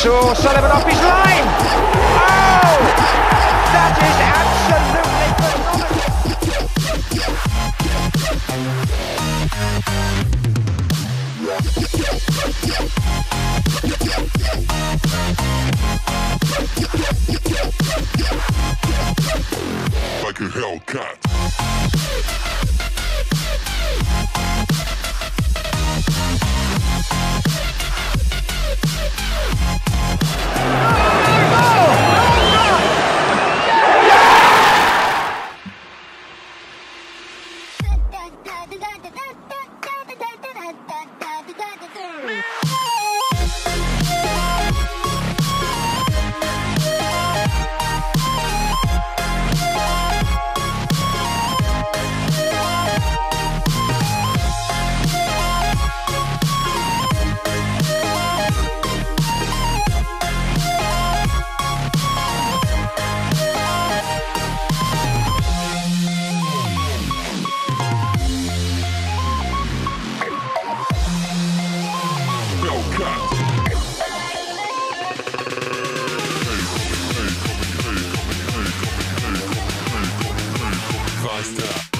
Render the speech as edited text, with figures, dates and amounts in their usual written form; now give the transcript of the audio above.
Saw Sullivan off his line! Oh! That is absolutely phenomenal! Like a Hellcat. Stop.